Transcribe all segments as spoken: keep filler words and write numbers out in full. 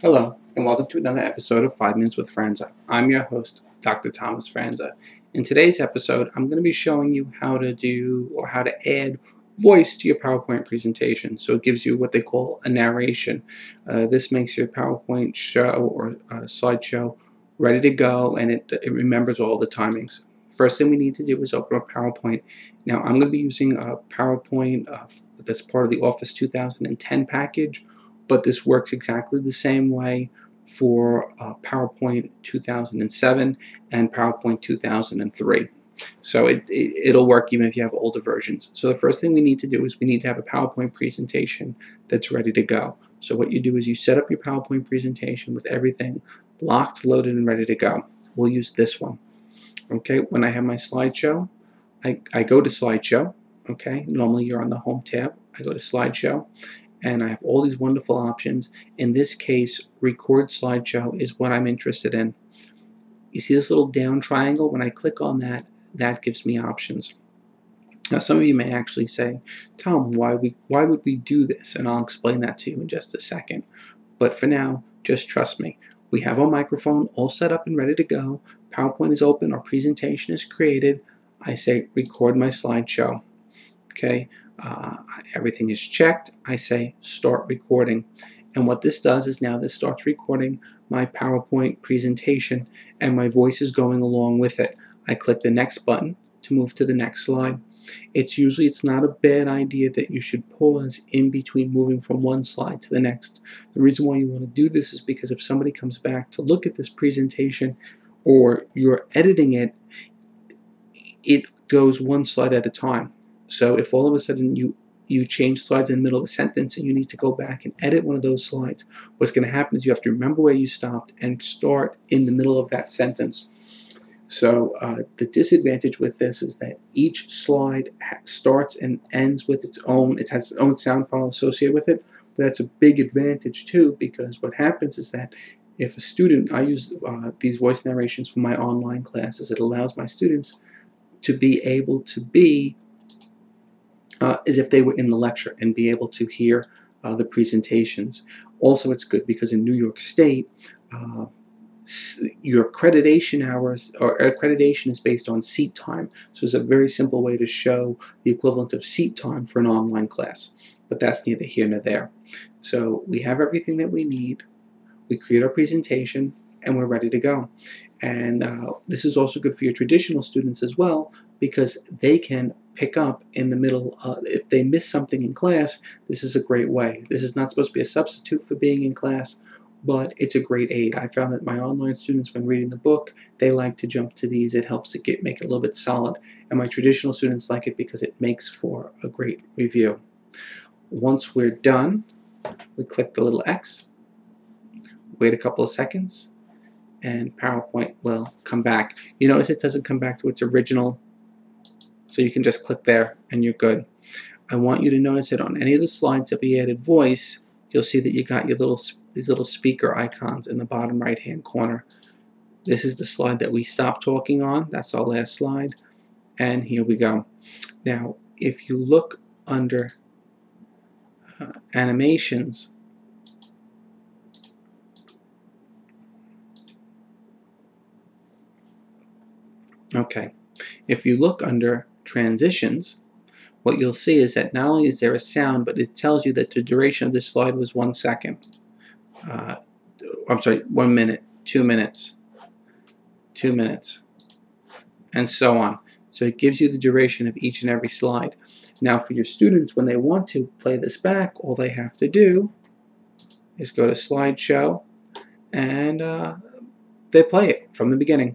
Hello, and welcome to another episode of Five Minutes with Franza. I'm your host, Doctor Thomas Franza. In today's episode, I'm going to be showing you how to do or how to add voice to your PowerPoint presentation. So it gives you what they call a narration. Uh, this makes your PowerPoint show or uh, slideshow ready to go, and it, it remembers all the timings. First thing we need to do is open up PowerPoint. Now, I'm going to be using a PowerPoint uh, that's part of the Office two thousand ten package. But this works exactly the same way for uh, PowerPoint two thousand seven and PowerPoint two thousand three. So it, it, it'll work even if you have older versions. So the first thing we need to do is we need to have a PowerPoint presentation that's ready to go. So what you do is you set up your PowerPoint presentation with everything locked, loaded, and ready to go. We'll use this one. Okay, when I have my slideshow, I, I go to slideshow. Okay, normally you're on the home tab. I go to slideshow. And I have all these wonderful options. In this case, record slideshow is what I'm interested in. You see this little down triangle? When I click on that, that gives me options. Now, some of you may actually say, Tom, why we why would we do this? And I'll explain that to you in just a second. But for now, just trust me. We have our microphone all set up and ready to go. PowerPoint is open. Our presentation is created. I say, record my slideshow. Okay. Uh, everything is checked. I say start recording, and what this does is now this starts recording my PowerPoint presentation, and my voice is going along with it. I click the next button to move to the next slide. It's usually it's not a bad idea that you should pause in between moving from one slide to the next. The reason why you want to do this is because if somebody comes back to look at this presentation or you're editing it, it goes one slide at a time. So if all of a sudden you, you change slides in the middle of a sentence and you need to go back and edit one of those slides, what's going to happen is you have to remember where you stopped and start in the middle of that sentence. So uh, the disadvantage with this is that each slide starts and ends with its own, it has its own sound file associated with it, but that's a big advantage too, because what happens is that if a student, I use uh, these voice narrations for my online classes, it allows my students to be able to be Uh, as if they were in the lecture and be able to hear uh, the presentations. Also, it's good because in New York State, uh, your accreditation hours or accreditation is based on seat time. So it's a very simple way to show the equivalent of seat time for an online class. But that's neither here nor there. So we have everything that we need. We create our presentation, and we're ready to go. And uh, this is also good for your traditional students as well, because they can pick up in the middle. Uh, if they miss something in class, this is a great way. This is not supposed to be a substitute for being in class, but it's a great aid. I found that my online students, when reading the book, they like to jump to these. It helps to get, make it a little bit solid. And my traditional students like it because it makes for a great review. Once we're done, we click the little X, wait a couple of seconds, and PowerPoint will come back. You notice it doesn't come back to its original, so you can just click there and you're good. I want you to notice that on any of the slides that we added voice, you'll see that you got your little these little speaker icons in the bottom right hand corner. This is the slide that we stopped talking on. That's our last slide, and here we go. Now if you look under uh, animations, okay, if you look under transitions, what you'll see is that not only is there a sound, but it tells you that the duration of this slide was one second. Uh, I'm sorry, one minute, two minutes, two minutes, and so on. So it gives you the duration of each and every slide. Now for your students, when they want to play this back, all they have to do is go to slideshow, and uh, they play it from the beginning.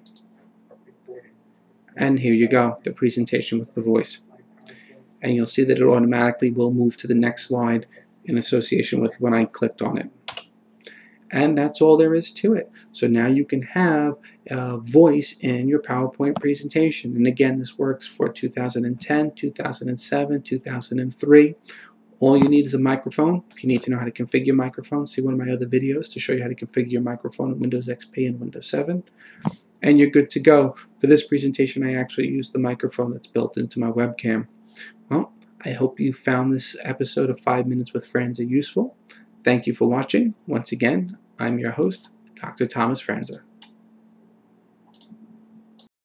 And here you go, the presentation with the voice. And you'll see that it automatically will move to the next slide in association with when I clicked on it. And that's all there is to it. So now you can have a voice in your PowerPoint presentation. And again, this works for two thousand ten, two thousand seven, two thousand three. All you need is a microphone. If you need to know how to configure your microphone, see one of my other videos to show you how to configure your microphone in Windows X P and Windows seven. And you're good to go. For this presentation, I actually used the microphone that's built into my webcam. Well, I hope you found this episode of Five Minutes with Franza useful. Thank you for watching. Once again, I'm your host, Doctor Thomas Franza.